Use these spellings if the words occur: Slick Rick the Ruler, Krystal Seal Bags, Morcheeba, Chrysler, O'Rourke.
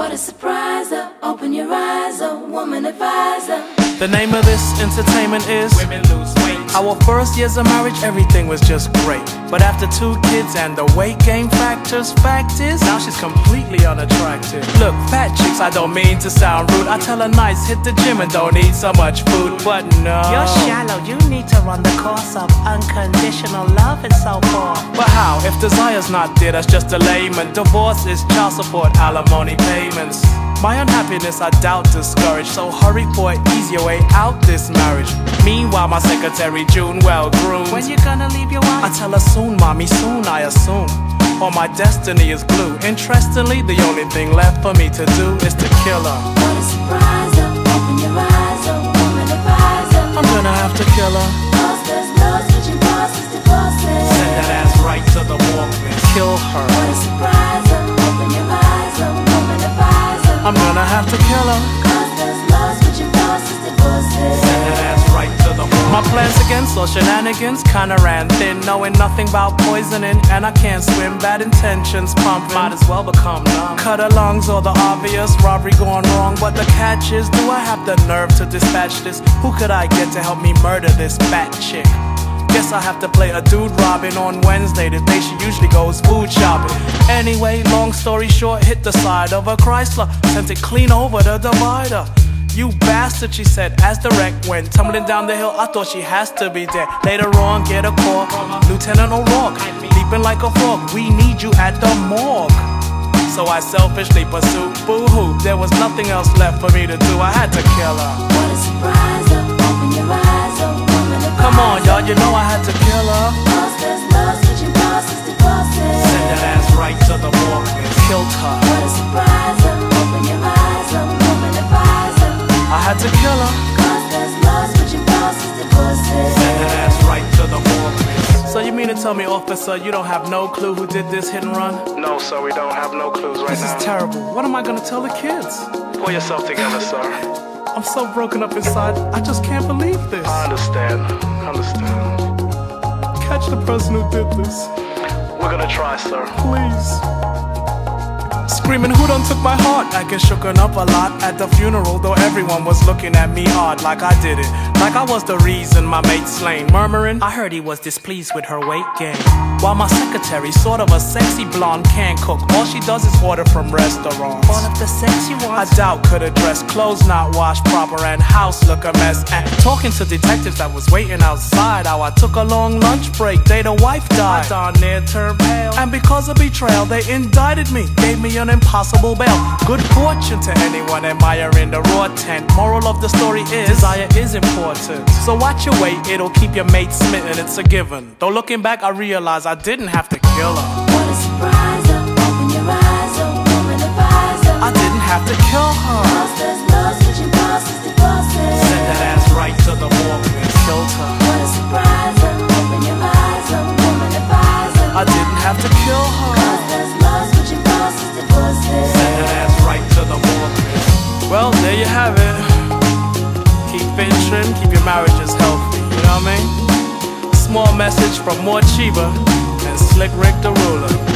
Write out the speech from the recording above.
What a surprise, open your eyes, a woman advisor. The name of this entertainment is Women Lose Weight. Our first years of marriage, everything was just great. But after 2 kids and the weight gain factors, fact is, now she's completely unattractive. Look, fat chicks, I don't mean to sound rude. I tell her nice, hit the gym and don't eat so much food. But no, you're shallow, you need to run the course of unconditional love and so forth. But how? If desire's not there, that's just a layman. Divorce is child support, alimony payments. My unhappiness I doubt discourage, so hurry for an easier way out this marriage. Meanwhile my secretary June, well groomed. When you gonna leave your wife? I tell her soon, mommy, soon I assume, or my destiny is blue. Interestingly, the only thing left for me to do is to kill her. What a surprise, open your eyes, a woman advisor. I'm gonna have to kill her. Busters, love, switching bosses, divorces. Send that ass right to the Walkman. Kill her. What a surprise, open your eyes, a woman advisor. I'm gonna have to kill her. My plans against all shenanigans kinda ran thin, knowing nothing about poisoning, and I can't swim, bad intentions pumping. Might as well become numb. Cut her lungs or the obvious, robbery gone wrong. But the catch is, do I have the nerve to dispatch this? Who could I get to help me murder this fat chick? Guess I have to play a dude robbing on Wednesday, the day she usually goes food shopping. Anyway, long story short, hit the side of a Chrysler, sent it clean over the divider. You bastard, she said, as the wreck went tumbling down the hill. I thought she has to be dead. Later on, get a call, Lieutenant O'Rourke, leaping like a frog, we need you at the morgue. So I selfishly pursued, boo-hoo, there was nothing else left for me to do, I had to kill her. What a surprise, open your eyes, open. Come on, y'all, you know I had to kill her. Busters, love, switching bosses, divorces. Send that ass right to the Walkman. Killed her. What a surprise, open your eyes, a woman advisor. I had to kill her. Busters, love, switching bosses, divorces. Send that ass right to the Walkman. So you mean to tell me, officer, you don't have no clue who did this hit and run? No, sir, we don't have no clues right now. This is terrible. What am I gonna tell the kids? Pull yourself together, sir. I'm so broken up inside, I just can't believe this. I understand, Catch the person who did this. We're gonna try, sir. Please. Screaming, who done took my heart? I get shooken up a lot at the funeral, though everyone was looking at me hard like I did it. Like I was the reason my mate slain. Murmuring, I heard he was displeased with her weight gain. While my secretary, sort of a sexy blonde, can cook. All she does is order from restaurants. One of the sexy ones I doubt could address. Clothes not washed proper and house look a mess. And talking to detectives that was waiting outside, how I took a long lunch break, day the wife died. I darn near turned pale, and because of betrayal they indicted me, gave me an impossible bail. Good fortune to anyone admiring the raw tent. Moral of the story is, desire is important. So watch your weight, it'll keep your mate smitten, it's a given. Though looking back I realize I didn't have to kill her. What a surprise, open your eyes, a woman advisor. I didn't have to kill her. Busters, love, switching bosses, divorces. Send that ass right to the Walkman. Killed her. What a surprise, open your eyes, a woman advisor. I didn't have to kill her. Busters, love, switching bosses, divorces. Send that ass right to the Walkman. Well, there you have it. Keep it trim, keep your marriages healthy, you know what I mean? Small message from Morcheeba and Slick Rick the Ruler.